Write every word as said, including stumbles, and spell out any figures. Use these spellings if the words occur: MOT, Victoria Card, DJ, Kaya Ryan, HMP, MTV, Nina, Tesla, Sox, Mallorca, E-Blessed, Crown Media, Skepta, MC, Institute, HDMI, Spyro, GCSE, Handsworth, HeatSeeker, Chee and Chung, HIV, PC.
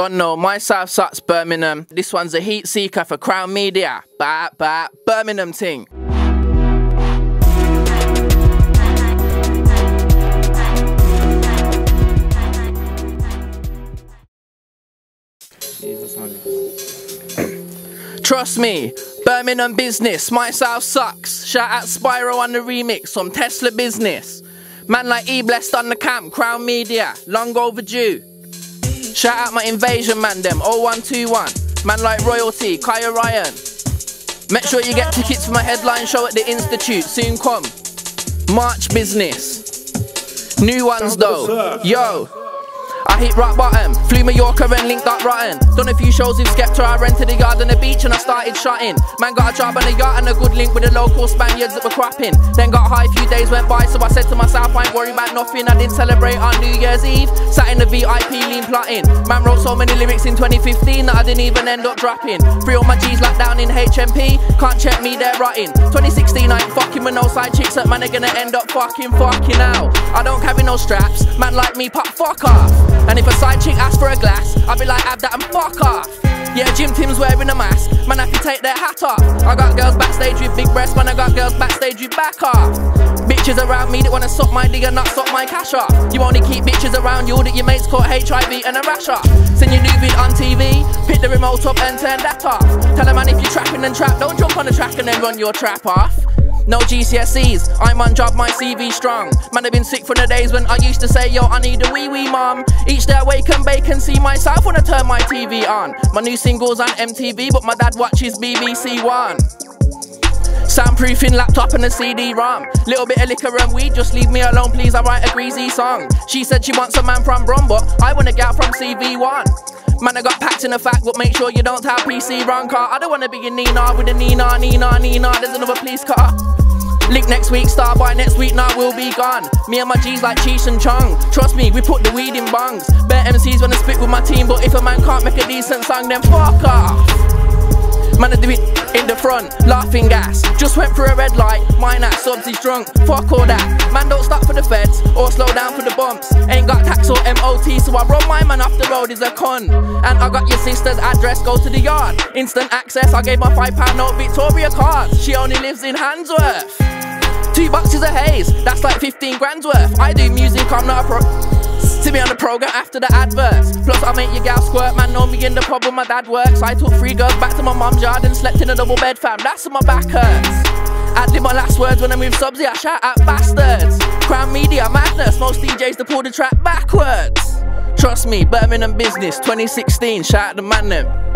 Don't know, my South Sox Birmingham. This one's a heat seeker for Crown Media. Ba ba Birmingham ting. Trust me, Birmingham business, my South sucks. Shout out Spyro on the remix from Tesla business. Man like E-Blessed on the camp, Crown Media, long overdue. Shout out my invasion man them, oh one two one. Man like royalty, Kaya Ryan. Make sure you get tickets for my headline show at the Institute, soon come. March business. New ones though, yo. I hit rock bottom, flew Mallorca and linked up rotten. Done a few shows with Skepta, I rented a yard and a beach and I started shotting. Man got a job on a yacht and a good link with the local Spaniards that were crapping. Then got high, a few days went by, so I said to myself I ain't worried about nothing. I didn't celebrate on New Year's Eve, sat in the V I P lean plotting. Man wrote so many lyrics in twenty fifteen that I didn't even end up dropping. Three all my G's locked down in H M P, can't check me, they're rotting. twenty sixteen I ain't fucking with no side chicks, that man are gonna end up fucking fucking out. I don't carry no straps, man like me pop fuck off. And if a side chick asks for a glass, I'll be like, have that and fuck off. Yeah, Jim Tim's wearing a mask, man I can take their hat off. I got girls backstage with big breasts, man I got girls backstage with back off. Bitches around me that wanna suck my dick and not suck my cash off. You only keep bitches around you that your mates caught H I V and a rash off. Send your new vid on T V, pick the remote up and turn that off. Tell a man if you're trapping and trap, don't jump on the track and then run your trap off. No G C S Es, I'm on job, my C V strong. Man, I've been sick from the days when I used to say, yo, I need a wee wee mom. Each day I wake and bake and see myself when I turn my T V on. My new single's on M T V, but my dad watches B B C One. Soundproofing laptop and a C D ROM. Little bit of liquor and weed, just leave me alone please, I write a greasy song. She said she wants a man from Brom, but I want a gal from C V one. Man, I got packed in a fact, but make sure you don't tell P C wrong car. I don't wanna be a Nina with a Nina, Nina, Nina, there's another police car. Link next week, star by next week, now nah, we'll be gone. Me and my G's like Chee and Chung. Trust me, we put the weed in bongs. Bare M Cs wanna spit with my team, but if a man can't make a decent song, then fuck off. Man, I do it in the front, laughing gas. Just went through a red light, mine at subs, he's drunk, fuck all that. Man, don't stop for the feds, or slow down for the bumps. Ain't got tax or M O T, so I run my man off the road, is a cunt. And I got your sister's address, go to the yard. Instant access, I gave my five pound note, Victoria Card. She only lives in Handsworth. Two boxes of haze, that's like fifteen grand's worth. I do music, I'm not a pro. See me on the program after the adverts. Plus I make your gal squirt, man know me in the pub where my dad works. I took three girls back to my mum's yard and slept in a double bed fam, that's when my back hurts. I did my last words when I moved subs, yeah, I shout out bastards. Crown Media madness, most D Js to pull the track backwards. Trust me, Birmingham business, twenty sixteen, shout out the man them.